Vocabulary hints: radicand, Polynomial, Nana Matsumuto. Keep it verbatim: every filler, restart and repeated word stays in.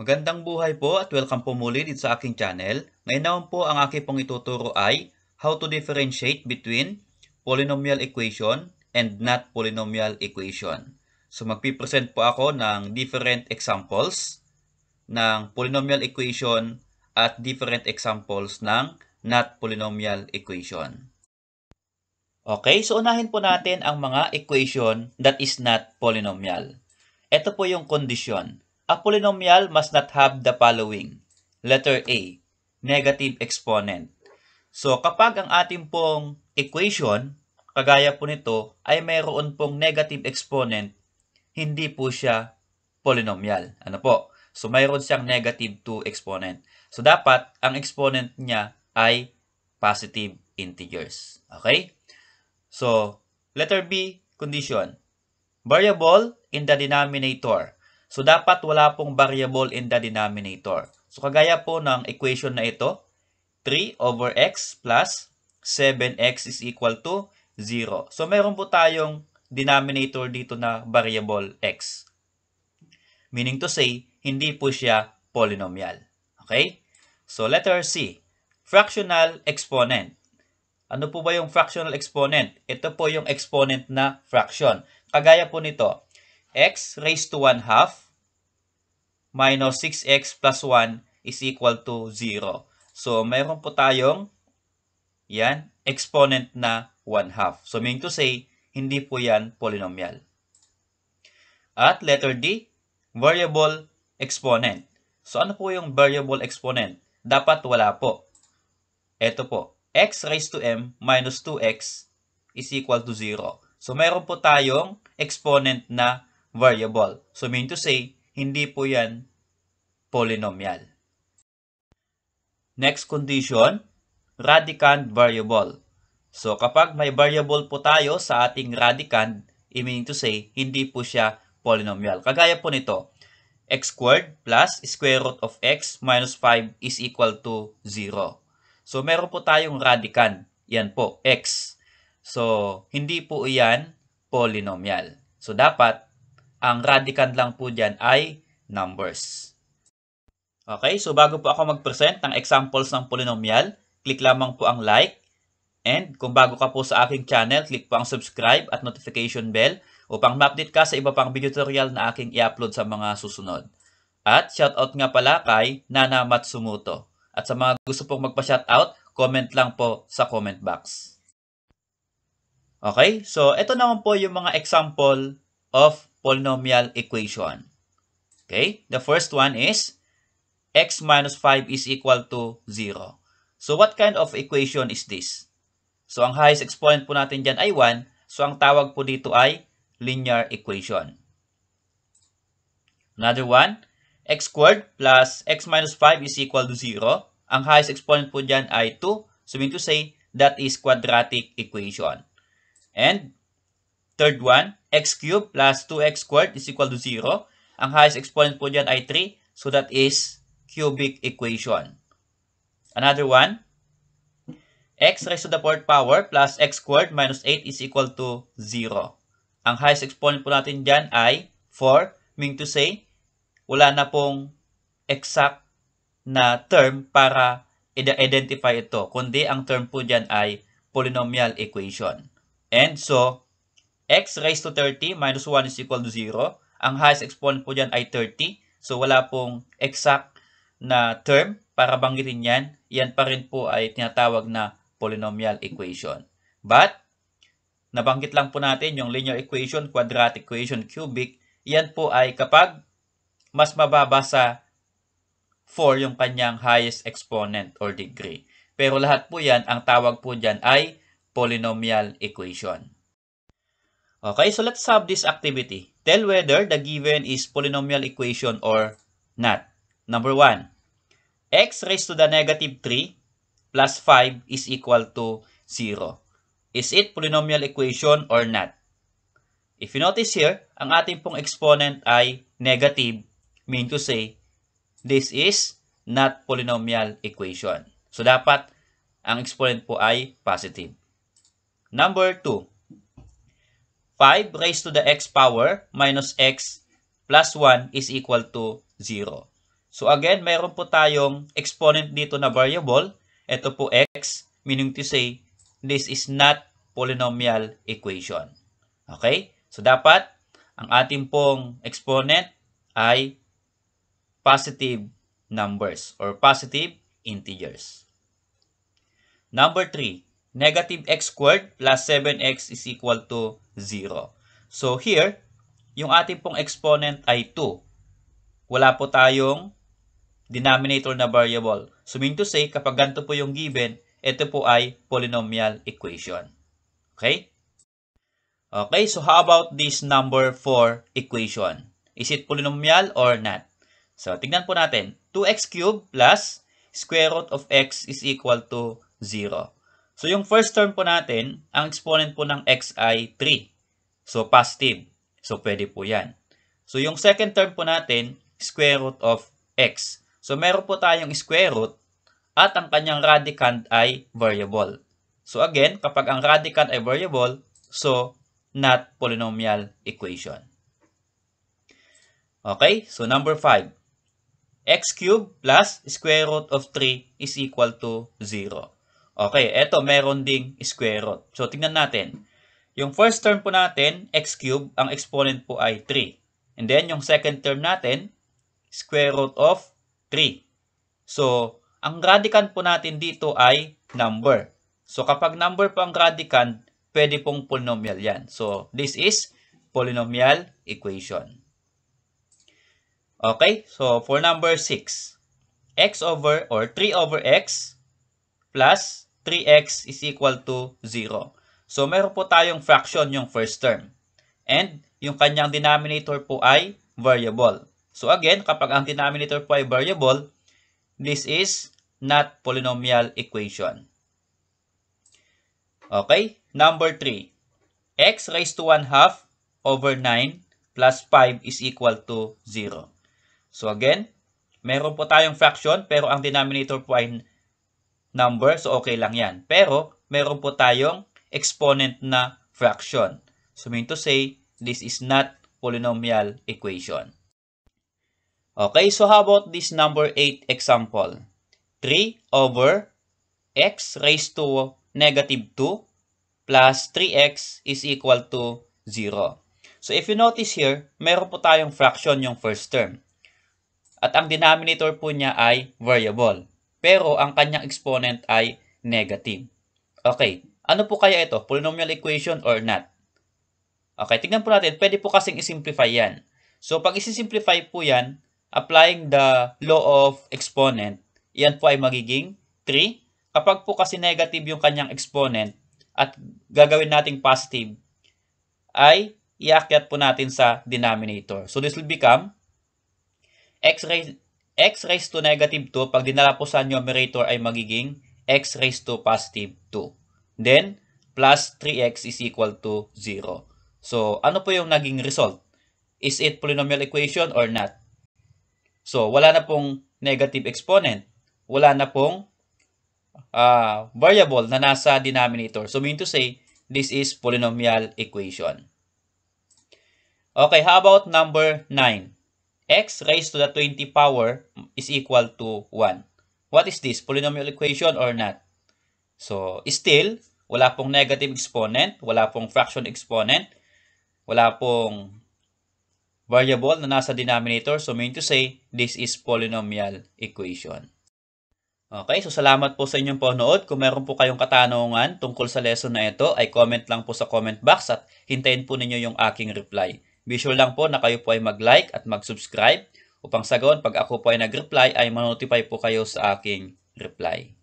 Magandang buhay po at welcome po muli dito sa aking channel. Ngayon naman po ang aking pong ituturo ay how to differentiate between polynomial equation and not polynomial equation. So magpipresent po ako ng different examples ng polynomial equation at different examples ng not polynomial equation. Okay, so unahin po natin ang mga equation that is not polynomial. Ito po yung condition. A polynomial must not have the following. Letter A, negative exponent. So kapag ang ating pong equation, kagaya po nito, ay mayroon pong negative exponent, hindi po siya polynomial. Ano po? So mayroon siyang negative two exponent. So dapat ang exponent niya ay positive integers. Okay? So letter B, condition. Variable in the denominator. So, dapat wala pong variable in the denominator. So, kagaya po ng equation na ito, three over x plus seven x is equal to zero. So, meron po tayong denominator dito na variable x. Meaning to say, hindi po siya polynomial. Okay? So, letter C, fractional exponent. Ano po ba yung fractional exponent? Ito po yung exponent na fraction. Kagaya po nito, x raised to one half minus six x plus one is equal to zero. So, mayroon po tayong yan, exponent na one half. So, meaning to say, hindi po yan polynomial. At letter D, variable exponent. So, ano po yung variable exponent? Dapat wala po. Ito po, x raised to m minus two x is equal to zero. So, mayroon po tayong exponent na variable. So, mean to say, hindi po yan polynomial. Next condition, radicand variable. So, kapag may variable po tayo sa ating radicand, I mean to say, hindi po siya polynomial. Kagaya po nito, x squared plus square root of x minus five is equal to zero. So, meron po tayong radicand. Yan po, x. So, hindi po yan polynomial. So, dapat, ang radicand lang po dyan ay numbers. Okay, so bago po ako mag-present ng examples ng polynomial, click lamang po ang like. And kung bago ka po sa aking channel, click po ang subscribe at notification bell upang ma-update ka sa iba pang video tutorial na aking i-upload sa mga susunod. At shoutout nga pala kay Nana Matsumuto. At sa mga gusto pong magpa-shoutout, comment lang po sa comment box. Okay, so ito naman po yung mga example of polynomial equation. Okay, the first one is x minus five is equal to zero. So what kind of equation is this? So ang highest exponent po natin dyan ay one. So ang tawag po dito ay linear equation. Another one, x squared plus x minus five is equal to zero. Ang highest exponent po dyan ay two. So mean to say, that is quadratic equation. And third one, x cubed plus two x squared is equal to zero. Ang highest exponent po dyan ay three. So that is cubic equation. Another one, x raised to the fourth power plus x squared minus eight is equal to zero. Ang highest exponent po natin dyan ay four. Meaning to say, wala na pong exact na term para i-identify ito. Kundi ang term po dyan ay polynomial equation. And so, x raised to thirty minus one is equal to zero. Ang highest exponent po dyan ay thirty. So, wala pong exact na term para banggitin yan. Yan pa rin po ay tinatawag na polynomial equation. But, nabanggit lang po natin yung linear equation, quadratic equation, cubic. Yan po ay kapag mas mababa sa four yung kanyang highest exponent or degree. Pero lahat po yan, ang tawag po dyan ay polynomial equation. Okay, so let's solve this activity. Tell whether the given is polynomial equation or not. Number one, x raised to the negative three plus five is equal to zero. Is it polynomial equation or not? If you notice here, ang ating pong exponent ay negative, mean to say, this is not polynomial equation. So, dapat ang exponent po ay positive. Number two, five raised to the x power minus x plus one is equal to zero. So again, mayroon po tayong exponent dito na variable. Ito po x, meaning to say, this is not polynomial equation. Okay? So dapat, ang ating pong exponent ay positive numbers or positive integers. Number three, negative x squared plus seven x is equal to zero. So here, yung ating pong exponent ay two. Wala po tayong denominator na variable. So mean to say, kapag ganito po yung given, ito po ay polynomial equation. Okay? Okay, so how about this number four equation? Is it polynomial or not? So tignan po natin, two x cubed plus square root of x is equal to zero. So yung first term po natin, ang exponent po ng x ay three. So positive. So, pwede po yan. So, yung second term po natin, square root of x. So, meron po tayong square root at ang kanyang radicand ay variable. So, again, kapag ang radicand ay variable, so, not polynomial equation. Okay? So, number five. X cubed plus square root of three is equal to zero. Okay, eto meron ding square root. So, tingnan natin. Yung first term po natin, x cubed, ang exponent po ay three. And then, yung second term natin, square root of three. So, ang radicand po natin dito ay number. So, kapag number po ang radicand, pwede pong polynomial yan. So, this is polynomial equation. Okay? So, for number six, x over or three over x plus three x is equal to zero. So, meron po tayong fraction yung first term. And, yung kanyang denominator po ay variable. So, again, kapag ang denominator po ay variable, this is not polynomial equation. Okay? Number three. X raised to one half over nine plus five is equal to zero. So, again, meron po tayong fraction pero ang denominator po ay number. So, okay lang yan. Pero, meron po tayong exponent na fraction. So, mean to say, this is not polynomial equation. Okay, so how about this number eight example? three over x raised to negative two plus three x is equal to zero. So, if you notice here, meron po tayong fraction yung first term. At ang denominator po niya ay variable. Pero, ang kanyang exponent ay negative. Okay. Ano po kaya ito? Polynomial equation or not? Okay, tignan po natin. Pwede po kasing isimplify yan. So, pag isisimplify po yan, applying the law of exponent, yan po ay magiging three. Kapag po kasi negative yung kanyang exponent at gagawin nating positive, ay iakyat po natin sa denominator. So, this will become x raised, x raised to negative two. Pag dinala po sa numerator ay magiging x raised to positive two. Then, plus three x is equal to zero. So, ano po yung naging result? Is it polynomial equation or not? So, wala na pong negative exponent. Wala na pong uh, variable na nasa denominator. So, mean to say, this is polynomial equation. Okay, how about number nine? X raised to the twenty power is equal to one. What is this? Polynomial equation or not? So, still, wala pong negative exponent, wala pong fraction exponent, wala pong variable na nasa denominator. So, mean to say, this is polynomial equation. Okay, so salamat po sa inyong panonood. Kung meron po kayong katanungan tungkol sa lesson na ito, ay comment lang po sa comment box at hintayin po ninyo yung aking reply. Be sure lang po na kayo po ay mag-like at mag-subscribe upang sa gayon pag ako po ay nag-reply ay manotify po kayo sa aking reply.